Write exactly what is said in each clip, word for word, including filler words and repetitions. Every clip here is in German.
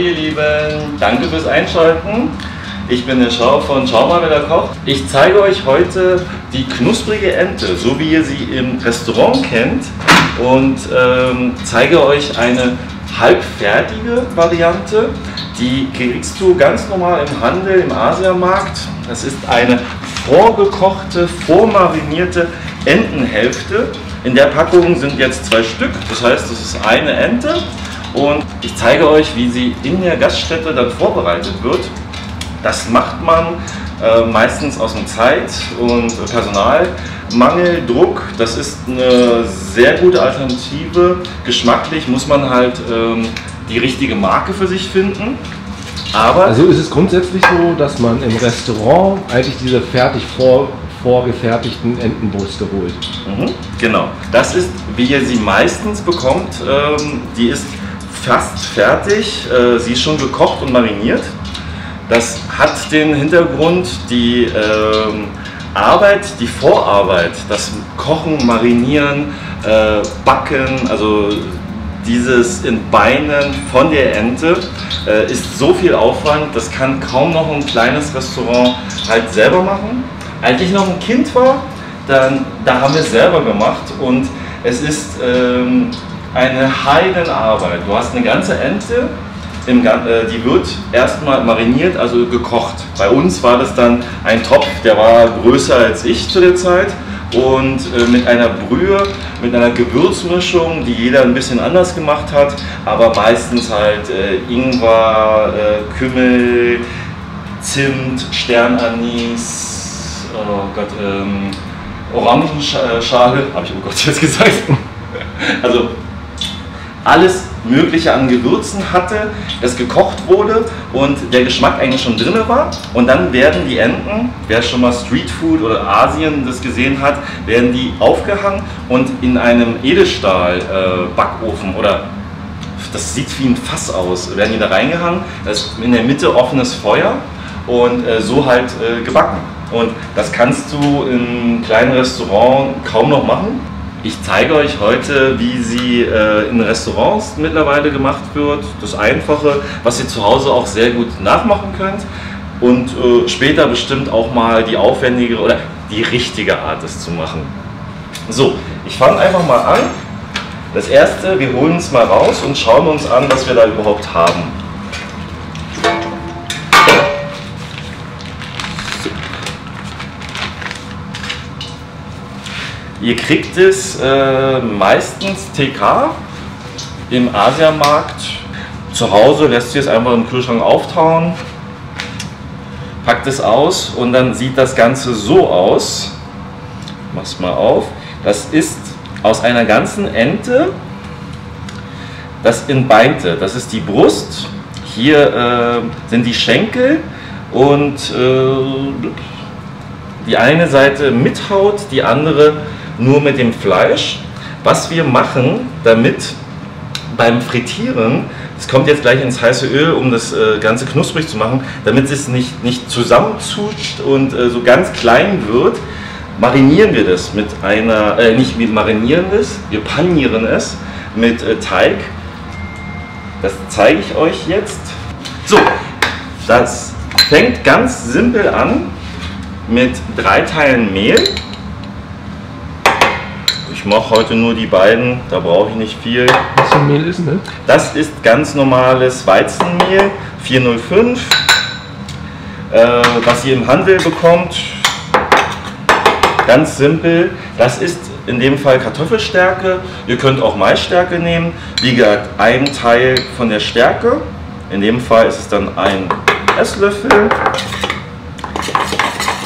ihr Lieben, danke fürs Einschalten. Ich bin der Schau von Schau mal wieder kocht. Ich zeige euch heute die knusprige Ente, so wie ihr sie im Restaurant kennt, und ähm, zeige euch eine halbfertige Variante. Die kriegst du ganz normal im Handel, im Asiamarkt. Das ist eine vorgekochte, vormarinierte Entenhälfte. In der Packung sind jetzt zwei Stück, das heißt, es ist eine Ente. Und ich zeige euch, wie sie in der Gaststätte dann vorbereitet wird. Das macht man äh, meistens aus dem Zeit- und Personalmangel, Druck. Das ist eine sehr gute Alternative. Geschmacklich muss man halt ähm, die richtige Marke für sich finden. Aber also ist es grundsätzlich so, dass man im Restaurant eigentlich diese fertig vor vorgefertigten Entenbrüste holt. Mhm, genau. Das ist, wie ihr sie meistens bekommt. Ähm, die ist fast fertig. Äh, sie ist schon gekocht und mariniert. Das hat den Hintergrund, die ähm, Arbeit, die Vorarbeit, das Kochen, Marinieren, äh, Backen, also dieses Entbeinen von der Ente äh, ist so viel Aufwand, das kann kaum noch ein kleines Restaurant halt selber machen. Als ich noch ein Kind war, dann, da haben wir es selber gemacht, und es ist ähm, eine Heidenarbeit. Du hast eine ganze Ente. Im, äh, die wird erstmal mariniert, also gekocht. Bei uns war das dann ein Topf, der war größer als ich zu der Zeit, und äh, mit einer Brühe, mit einer Gewürzmischung, die jeder ein bisschen anders gemacht hat, aber meistens halt äh, Ingwer, äh, Kümmel, Zimt, Sternanis, oh Gott, ähm, Orangenschale, habe ich oh Gott jetzt gesagt, also alles Mögliche an Gewürzen hatte, das gekocht wurde und der Geschmack eigentlich schon drin war. Und dann werden die Enten, wer schon mal Streetfood oder Asien das gesehen hat, werden die aufgehangen und in einem Edelstahl-Backofen, äh, oder das sieht wie ein Fass aus, werden die da reingehangen. Da ist in der Mitte offenes Feuer und äh, so halt äh, gebacken. Und das kannst du im kleinen Restaurant kaum noch machen. Ich zeige euch heute, wie sie äh, in Restaurants mittlerweile gemacht wird, das Einfache, was ihr zu Hause auch sehr gut nachmachen könnt, und äh, später bestimmt auch mal die aufwendigere oder die richtige Art, es zu machen. So, ich fange einfach mal an. Das erste, wir holen es mal raus und schauen uns an, was wir da überhaupt haben. Ihr kriegt es äh, meistens T K im Asiamarkt. Zu Hause lässt ihr es einfach im Kühlschrank auftauen, packt es aus, und dann sieht das Ganze so aus. Ich mach's mal auf. Das ist aus einer ganzen Ente das Entbeinte. Das ist die Brust. Hier äh, sind die Schenkel und äh, die eine Seite mit Haut, die andere nur mit dem Fleisch. Was wir machen, damit beim Frittieren, es kommt jetzt gleich ins heiße Öl, um das Ganze knusprig zu machen, damit es nicht, nicht zusammenzutscht und so ganz klein wird, marinieren wir das mit einer, äh, nicht wir marinieren es, wir panieren es mit Teig. Das zeige ich euch jetzt. So, das fängt ganz simpel an mit drei Teilen Mehl. Ich mache heute nur die beiden, da brauche ich nicht viel. Was für ein Mehl ist das? Das ist ganz normales Weizenmehl, vier null fünf, äh, was ihr im Handel bekommt. Ganz simpel. Das ist in dem Fall Kartoffelstärke. Ihr könnt auch Maisstärke nehmen. Wie gesagt, ein Teil von der Stärke. In dem Fall ist es dann ein Esslöffel.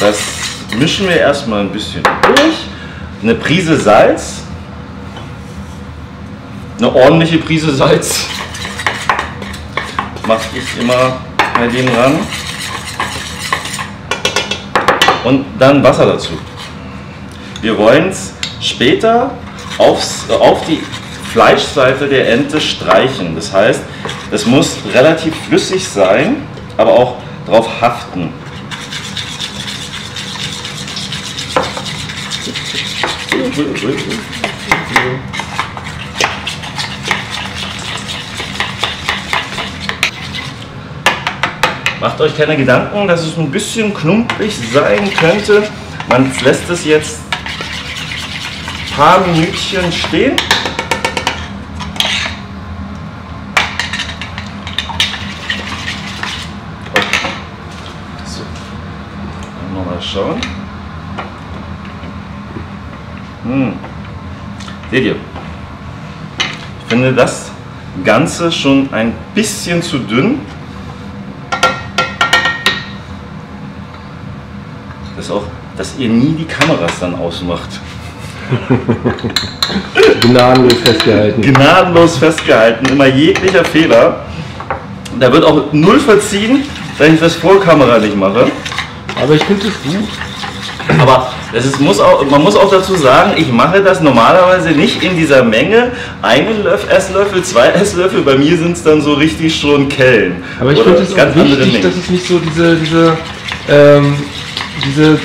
Das mischen wir erstmal ein bisschen durch. Eine Prise Salz. Eine ordentliche Prise Salz. Mache ich immer bei dem ran. Und dann Wasser dazu. Wir wollen es später aufs, auf die Fleischseite der Ente streichen. Das heißt, es muss relativ flüssig sein, aber auch drauf haften. Macht euch keine Gedanken, dass es ein bisschen klumpig sein könnte. Man lässt es jetzt ein paar Minütchen stehen. So, nochmal schauen. Hm. Seht ihr? Ich finde das Ganze schon ein bisschen zu dünn. Das auch, dass ihr nie die Kameras dann ausmacht. Gnadenlos festgehalten. Gnadenlos festgehalten. Immer jeglicher Fehler. Da wird auch null verziehen, wenn ich das vor Kamera nicht mache. Aber ich finde es gut. Aber das ist, muss auch, man muss auch dazu sagen, ich mache das normalerweise nicht in dieser Menge. Einen Löffel, Esslöffel, zwei Esslöffel, bei mir sind es dann so richtig schon Kellen. Aber ich finde es ganz wichtig, dass es nicht so diese, diese, ähm, diese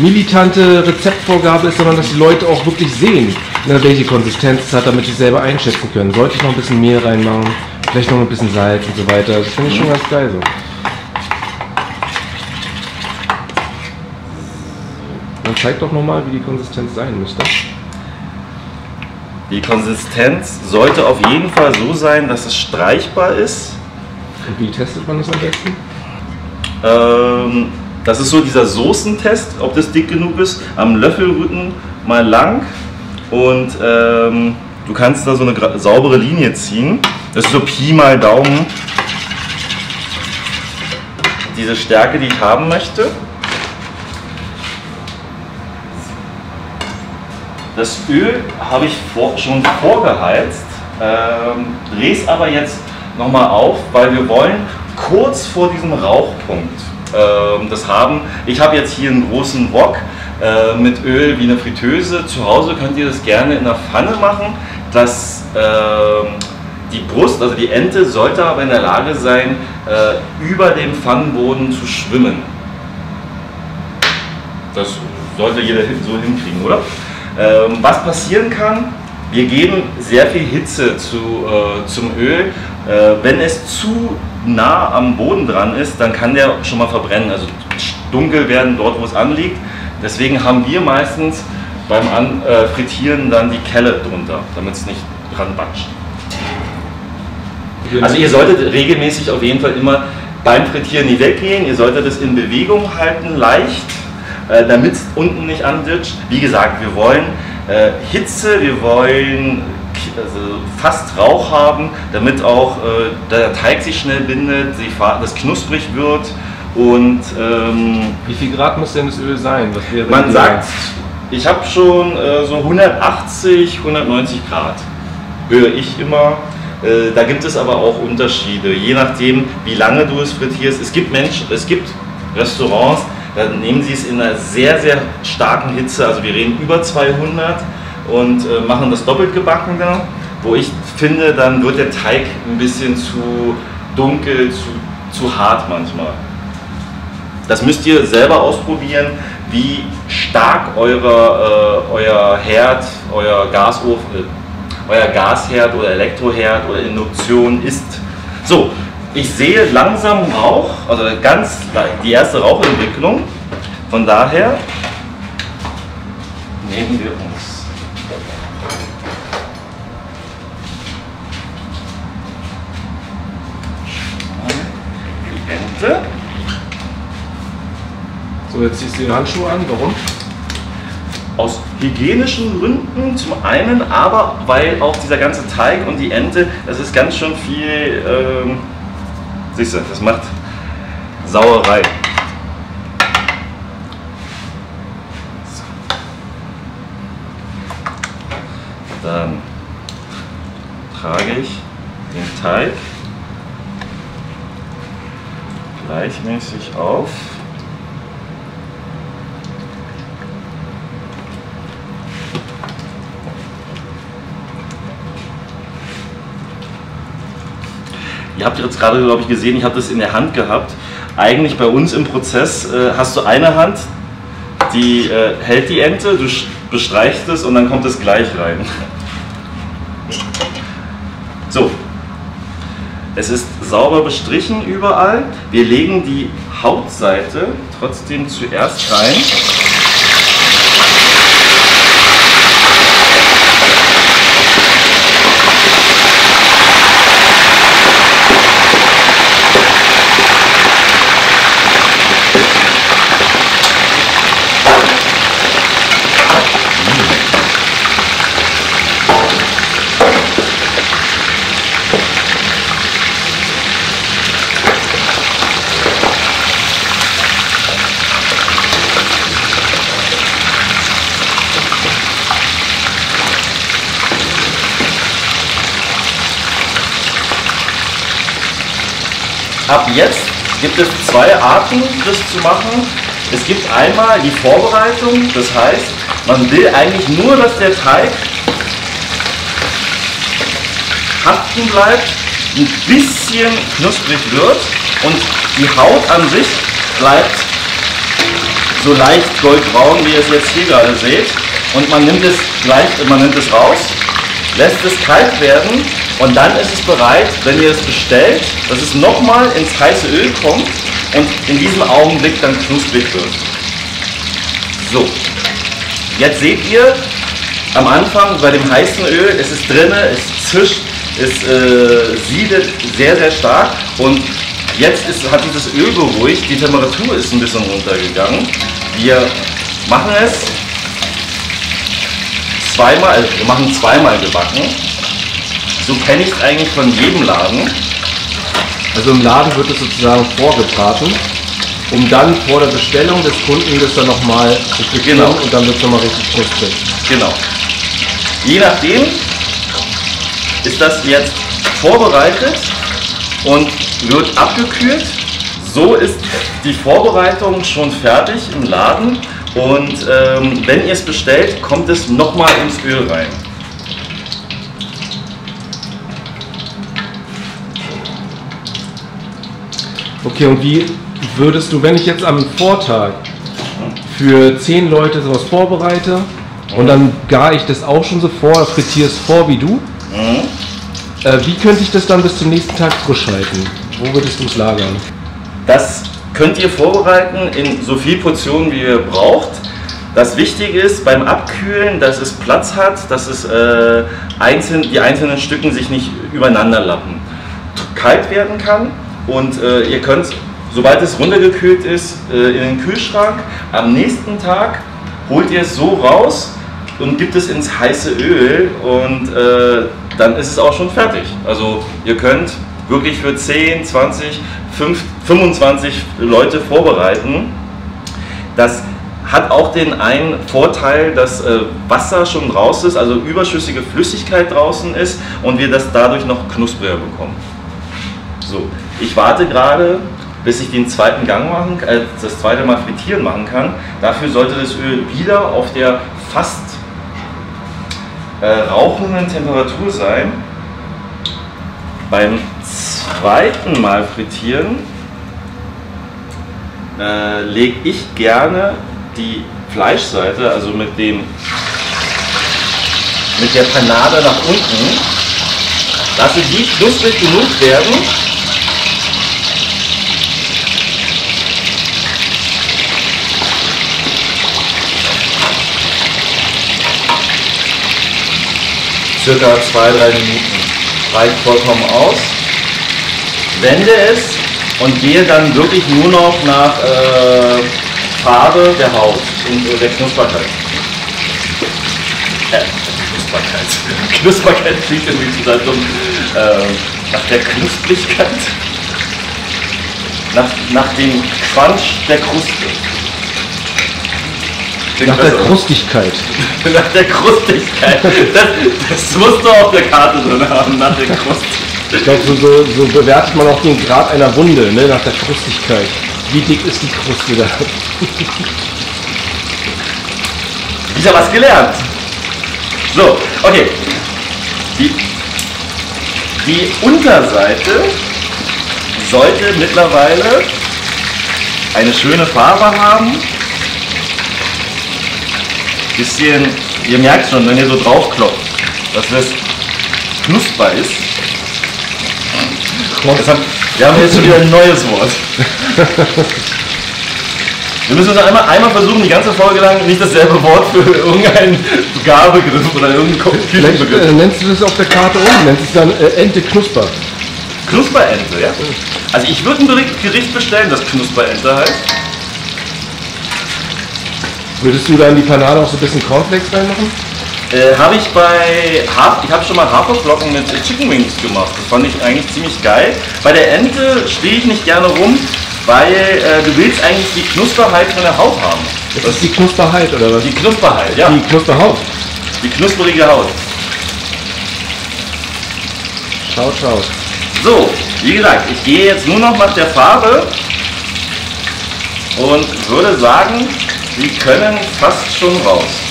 militante Rezeptvorgabe ist, sondern dass die Leute auch wirklich sehen, welche Konsistenz es hat, damit sie selber einschätzen können. Sollte ich noch ein bisschen Mehl reinmachen, vielleicht noch ein bisschen Salz und so weiter. Das finde ich schon ganz geil so. Dann zeigt doch nochmal, wie die Konsistenz sein müsste. Die Konsistenz sollte auf jeden Fall so sein, dass es streichbar ist. Und wie testet man das am besten? Ähm, das ist so dieser Soßentest, ob das dick genug ist. Am Löffelrücken mal lang und ähm, du kannst da so eine saubere Linie ziehen. Das ist so Pi mal Daumen. Diese Stärke, die ich haben möchte. Das Öl habe ich vor, schon vorgeheizt, ähm, drehe es aber jetzt nochmal auf, weil wir wollen kurz vor diesem Rauchpunkt ähm, das haben. Ich habe jetzt hier einen großen Wok äh, mit Öl wie eine Fritteuse. Zu Hause könnt ihr das gerne in der Pfanne machen. Das, ähm, die Brust, also die Ente, sollte aber in der Lage sein, äh, über dem Pfannenboden zu schwimmen. Das sollte jeder so hinkriegen, oder? Ähm, was passieren kann, wir geben sehr viel Hitze zu, äh, zum Öl. Äh, wenn es zu nah am Boden dran ist, dann kann der schon mal verbrennen, also dunkel werden dort, wo es anliegt. Deswegen haben wir meistens beim An äh, Frittieren dann die Kelle drunter, damit es nicht dran batscht. Also ihr solltet regelmäßig auf jeden Fall immer beim Frittieren nicht weggehen, ihr solltet es in Bewegung halten, leicht, damit es unten nicht anditscht. Wie gesagt, wir wollen äh, Hitze, wir wollen also fast Rauch haben, damit auch äh, der Teig sich schnell bindet, die das knusprig wird. Und ähm, wie viel Grad muss denn das Öl sein? Was wir man sagt, ich habe schon äh, so hundertachtzig, hundertneunzig Grad, höre ich immer. Äh, da gibt es aber auch Unterschiede, je nachdem, wie lange du es frittierst. Es gibt Menschen, es gibt Restaurants, dann nehmen sie es in einer sehr, sehr starken Hitze, also wir reden über zweihundert und äh, machen das doppelt gebacken da, wo ich finde, dann wird der Teig ein bisschen zu dunkel, zu, zu hart manchmal. Das müsst ihr selber ausprobieren, wie stark eure, äh, euer Herd, euer Gasofen, äh, euer Gasherd oder Elektroherd oder Induktion ist. So. Ich sehe langsam Rauch, also ganz die erste Rauchentwicklung. Von daher nehmen wir uns. Die Ente. So, jetzt ziehst du die Handschuhe an. Warum? Aus hygienischen Gründen zum einen, aber weil auch dieser ganze Teig und die Ente, das ist ganz schön viel. Ähm, Siehst du, das macht Sauerei. Dann trage ich den Teig gleichmäßig auf. Ihr habt jetzt gerade, glaube ich, gesehen, ich habe das in der Hand gehabt. Eigentlich bei uns im Prozess äh, hast du eine Hand, die äh, hält die Ente, du bestreichst es und dann kommt es gleich rein. So, es ist sauber bestrichen überall. Wir legen die Hautseite trotzdem zuerst rein. Ab jetzt gibt es zwei Arten, das zu machen. Es gibt einmal die Vorbereitung, das heißt, man will eigentlich nur, dass der Teig haften bleibt, ein bisschen knusprig wird und die Haut an sich bleibt so leicht goldbraun, wie ihr es jetzt hier gerade seht. Und man nimmt es leicht, man nimmt es raus, lässt es kalt werden. Und dann ist es bereit, wenn ihr es bestellt, dass es nochmal ins heiße Öl kommt und in diesem Augenblick dann knusprig wird. So, jetzt seht ihr, am Anfang bei dem heißen Öl ist es drin, es zischt, es äh, siedet sehr, sehr stark. Und jetzt ist, hat dieses Öl beruhigt, die Temperatur ist ein bisschen runtergegangen. Wir machen es zweimal, also wir machen zweimal gebacken. So kenne ich es eigentlich von jedem Laden. Also im Laden wird es sozusagen vorgebraten, um dann vor der Bestellung des Kunden das dann nochmal zu beginnen, genau. Und dann wird es nochmal richtig knusprig. Genau. Je nachdem ist das jetzt vorbereitet und wird abgekühlt. So ist die Vorbereitung schon fertig im Laden und ähm, wenn ihr es bestellt, kommt es nochmal ins Öl rein. Okay, und wie würdest du, wenn ich jetzt am Vortag für zehn Leute sowas vorbereite und dann gar ich das auch schon so vor, frittiere es vor wie du, mhm. äh, wie könnte ich das dann bis zum nächsten Tag frisch halten? Wo würdest du es lagern? Das könnt ihr vorbereiten in so viel Portionen, wie ihr braucht. Das Wichtige ist beim Abkühlen, dass es Platz hat, dass es, äh, einzeln, die einzelnen Stücken sich nicht übereinander lappen. Kalt werden kann. Und äh, ihr könnt, sobald es runtergekühlt ist, äh, in den Kühlschrank. Am nächsten Tag holt ihr es so raus und gibt es ins heiße Öl und äh, dann ist es auch schon fertig. Also ihr könnt wirklich für zehn, zwanzig, fünfundzwanzig Leute vorbereiten. Das hat auch den einen Vorteil, dass äh, Wasser schon raus ist, also überschüssige Flüssigkeit draußen ist und wir das dadurch noch knuspriger bekommen. So, ich warte gerade, bis ich den zweiten Gang machen, äh, das zweite Mal frittieren machen kann. Dafür sollte das Öl wieder auf der fast äh, rauchenden Temperatur sein. Beim zweiten Mal frittieren äh, lege ich gerne die Fleischseite, also mit dem mit der Panade nach unten, lasse die knusprig genug werden. Circa zwei bis drei Minuten. Reicht vollkommen aus. Wende es und gehe dann wirklich nur noch nach äh, Farbe der Haut und äh, der Knusperkeit. Äh, Knusperkeit. Knusperkeit klingt irgendwie total dumm. Äh, nach der Knusprigkeit. Nach, nach dem Crunch der Kruste. Nach der Krustigkeit. Nach der Krustigkeit. Das, das musst du auf der Karte drin haben, nach der Krustigkeit. Ich glaube, so, so, so bewertet man auch den Grad einer Wunde, ne? Nach der Krustigkeit. Wie dick ist die Kruste da? Ich habe was gelernt. So, okay. Die, die Unterseite sollte mittlerweile eine schöne Farbe haben. Bisschen, ihr merkt schon, wenn ihr so drauf klopft, dass das knusper ist. Das haben, wir haben jetzt schon wieder ein neues Wort. Wir müssen uns einmal, einmal versuchen, die ganze Folge lang nicht dasselbe Wort für irgendeinen Garbegriff oder irgendeinen Küchenbegriff. Nenn, äh, nennst du das auf der Karte um, nennst du es dann äh, Ente Knusper. Knusperente, ja? Also ich würde ein Gericht bestellen, das Knusperente heißt. Würdest du dann die Panade auch so ein bisschen Cornflakes reinmachen? Äh, habe ich bei Haf ich habe schon mal Haferflocken mit Chicken Wings gemacht. Das fand ich eigentlich ziemlich geil. Bei der Ente stehe ich nicht gerne rum, weil äh, du willst eigentlich die Knusperheit von der Haut haben. Das, das ist die Knusperheit oder was? Die Knusperheit, ja. Die Knusperhaut. Die knusperige Haut. Ciao, ciao. So, wie gesagt, ich gehe jetzt nur noch nach der Farbe und würde sagen, die können fast schon raus.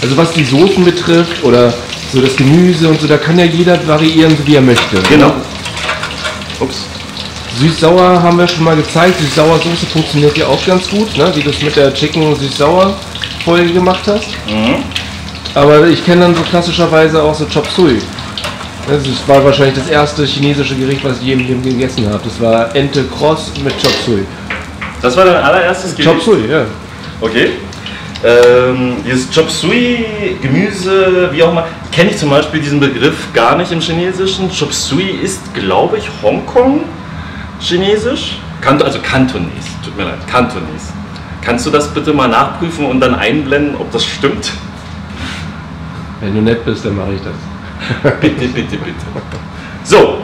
Also was die Soßen betrifft oder so das Gemüse und so, da kann ja jeder variieren, so wie er möchte. Genau. Ups. Süß-Sauer haben wir schon mal gezeigt. Süß-Sauer-Soße funktioniert ja auch ganz gut, ne? Wie du es mit der Chicken-Süß-Sauer-Folge gemacht hast. Mhm. Aber ich kenne dann so klassischerweise auch so Chop Suey. Das war wahrscheinlich das erste chinesische Gericht, was ich jedem gegessen habe. Das war Ente Kross mit Chop Suey. Das war dein allererstes Gericht? Chop Suey, ja. Okay. Ähm, dieses Chop Suey, Gemüse, wie auch immer, kenne ich zum Beispiel diesen Begriff gar nicht im Chinesischen. Chop Suey ist, glaube ich, Hongkong-Chinesisch. Kanto, also Kantones, tut mir leid, Kantones. Kannst du das bitte mal nachprüfen und dann einblenden, ob das stimmt? Wenn du nett bist, dann mache ich das. Bitte, bitte, bitte. So.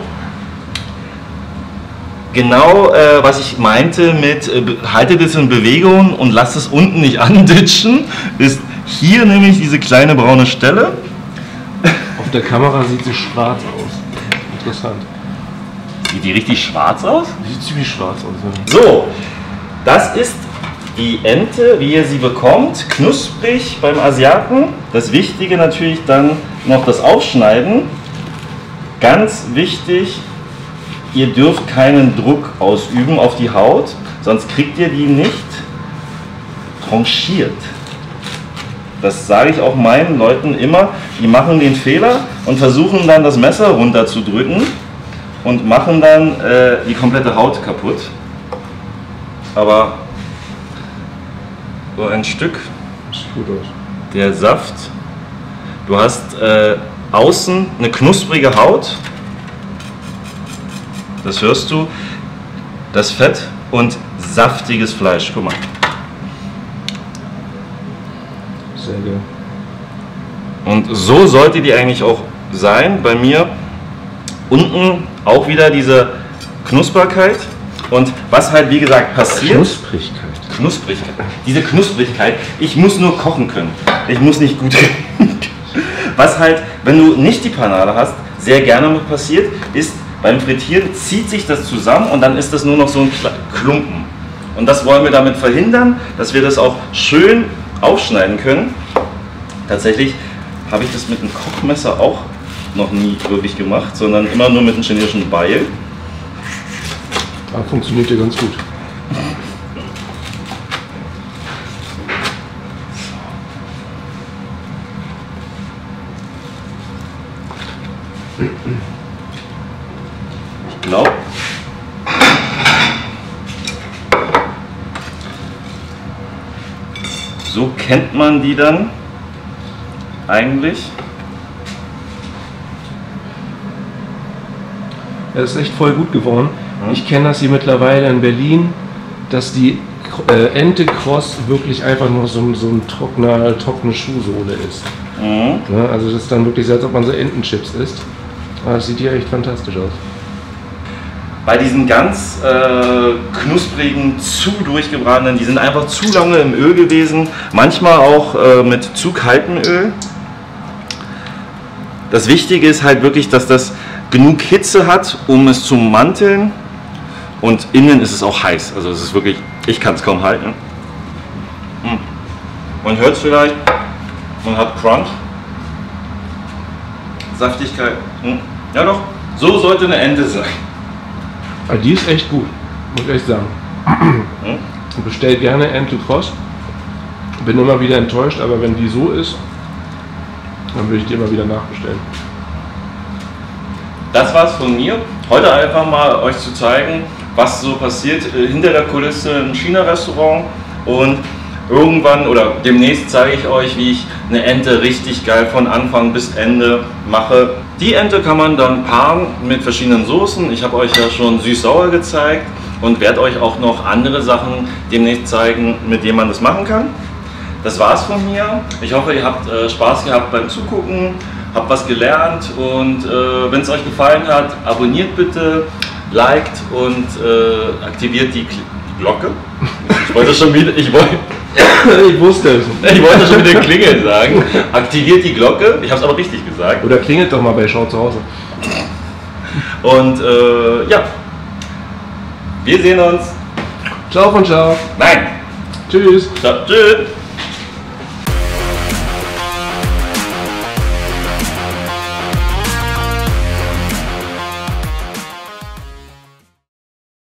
Genau, äh, was ich meinte mit äh, haltet es in Bewegung und lasst es unten nicht anditschen, ist hier nämlich diese kleine braune Stelle. Auf der Kamera sieht sie schwarz aus. Interessant. Sieht die richtig schwarz aus? Sieht ziemlich schwarz aus. Ja. So, das ist die Ente, wie ihr sie bekommt, knusprig beim Asiaten. Das Wichtige natürlich dann noch das Aufschneiden. Ganz wichtig, ihr dürft keinen Druck ausüben auf die Haut, sonst kriegt ihr die nicht tranchiert. Das sage ich auch meinen Leuten immer, die machen den Fehler und versuchen dann das Messer runterzudrücken und machen dann äh, die komplette Haut kaputt. Aber so ein Stück, der Saft, du hast äh, außen eine knusprige Haut, das hörst du, das Fett und saftiges Fleisch, guck mal. Sehr geil. Und so sollte die eigentlich auch sein, bei mir unten auch wieder diese Knusperkeit und was halt wie gesagt passiert. Knusprigkeit. Knusprigkeit. Diese Knusprigkeit, ich muss nur kochen können. Ich muss nicht gut reden. Was halt, wenn du nicht die Panade hast, sehr gerne mit passiert, ist beim Frittieren zieht sich das zusammen und dann ist das nur noch so ein Klumpen. Und das wollen wir damit verhindern, dass wir das auch schön aufschneiden können. Tatsächlich habe ich das mit einem Kochmesser auch noch nie wirklich gemacht, sondern immer nur mit einem chinesischen Beil. Das funktioniert ja ganz gut. Ich glaube, so kennt man die dann eigentlich. Das ist echt voll gut geworden. Ich kenne das hier mittlerweile in Berlin, dass die Ente Kross wirklich einfach nur so, so ein trockener, trockene Schuhsohle ist. Mhm. Ja, also das ist dann wirklich so, als ob man so Entenchips isst. Aber das sieht hier echt fantastisch aus. Bei diesen ganz äh, knusprigen, zu durchgebratenen, die sind einfach zu lange im Öl gewesen. Manchmal auch äh, mit zu kaltem Öl. Das Wichtige ist halt wirklich, dass das genug Hitze hat, um es zu manteln. Und innen ist es auch heiß. Also es ist wirklich, ich kann es kaum halten. Man hört es vielleicht, man hat Crunch. Saftigkeit. Ja doch, so sollte eine Ente sein. Die ist echt gut, muss ich echt sagen. Ich bestelle gerne Ente Kross. Bin immer wieder enttäuscht, aber wenn die so ist, dann würde ich die immer wieder nachbestellen. Das war's von mir. Heute einfach mal euch zu zeigen, was so passiert hinter der Kulisse im China-Restaurant. Und irgendwann oder demnächst zeige ich euch, wie ich eine Ente richtig geil von Anfang bis Ende mache. Die Ente kann man dann paaren mit verschiedenen Soßen. Ich habe euch ja schon süß-sauer gezeigt und werde euch auch noch andere Sachen demnächst zeigen, mit denen man das machen kann. Das war's von mir. Ich hoffe, ihr habt äh, Spaß gehabt beim Zugucken, habt was gelernt und äh, wenn es euch gefallen hat, abonniert bitte, liked und äh, aktiviert die, Kl die Glocke. Ich wollte schon wieder, ich wollte, ich wusste es. Ich wollte schon wieder Klingel sagen. Aktiviert die Glocke. Ich habe es aber richtig gesagt. Oder klingelt doch mal bei Schau zu Hause. Und äh, ja, wir sehen uns. Ciao von Ciao. Nein. Tschüss. Ciao, tschüss.